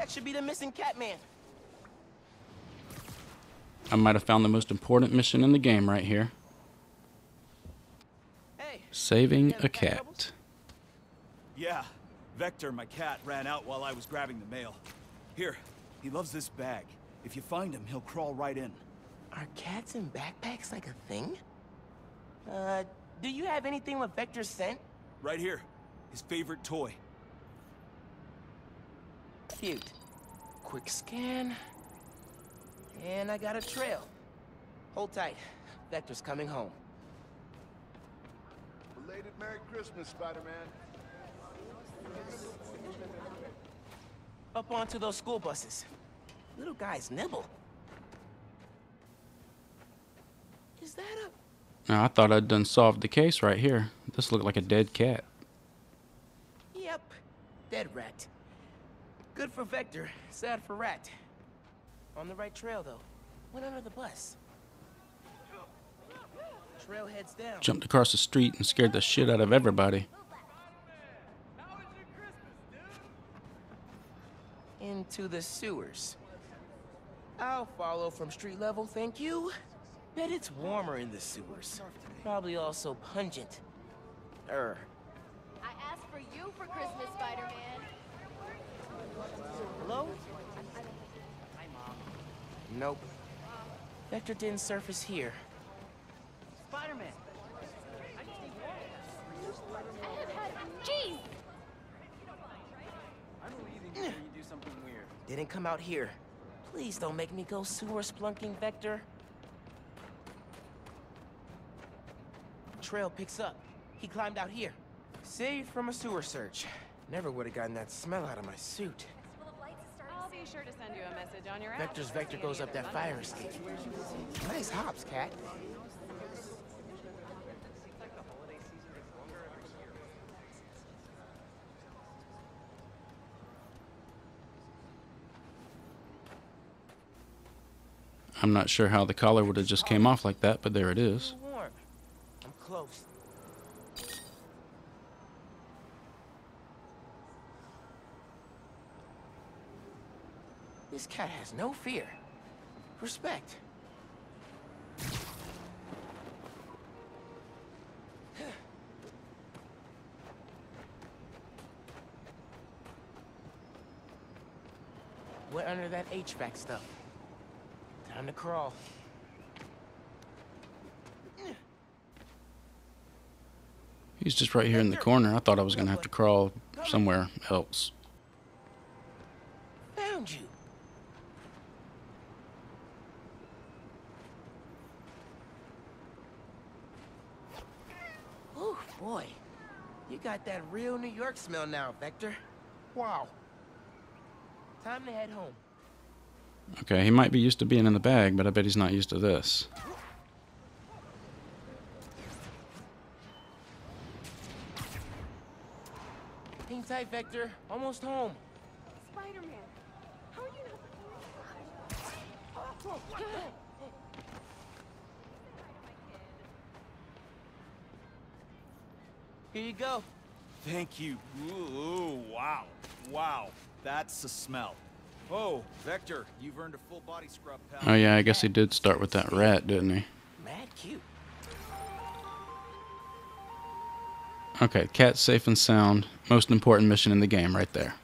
That should be the missing Catman. I might have found the most important mission in the game right here. Hey, saving a cat. Troubles? Yeah, Vector, my cat, ran out while I was grabbing the mail. Here, he loves this bag. If you find him, he'll crawl right in. Are cats in backpacks like a thing? Do you have anything with Vector's scent? Right here. His favorite toy. Cute. Quick scan. And I got a trail. Hold tight. Vector's coming home. Belated Merry Christmas, Spider-Man. Up onto those school buses. Little guy's nimble. Is that a... Now, I thought I'd done solved the case right here. This looked like a dead cat. Yep, dead rat. Good for Vector, sad for rat. On the right trail though. Went under the bus. Trail heads down. Jumped across the street and scared the shit out of everybody. How was your Christmas, dude? Into the sewers. I'll follow from street level, thank you. Bet it's warmer in the sewers. Probably also pungent. I asked for you for Christmas, Spider-Man. Hello? Hi, Mom. Nope. Vector didn't surface here. Spider-Man. I just need water. I have had... Jeez! I'm leaving you when you do something weird. Didn't come out here. Please don't make me go sewer splunking, Vector. Trail picks up. He climbed out here. Saved from a sewer search. Never would have gotten that smell out of my suit. I'll be sure to send you a message on your app. Vector's Vector goes up that fire escape. Nice hops, cat. I'm not sure how the collar would have just came off like that, but there it is. Close. This cat has no fear. Respect. Went under that HVAC stuff. Time to crawl. He's just right here in the corner. I thought I was going to have to crawl somewhere else. Found you. Oh, boy. You got that real New York smell now, Vector. Wow. Time to head home. Okay, he might be used to being in the bag, but I bet he's not used to this. Hang tight, Vector. Almost home. Spider-Man, how are you not... Here you go. Thank you. Ooh, wow. Wow. That's the smell. Oh, Vector, you've earned a full body scrub, pal. Oh, yeah, I guess he did start with that rat, didn't he? Mad cute. Okay, cat's safe and sound. Most important mission in the game right there.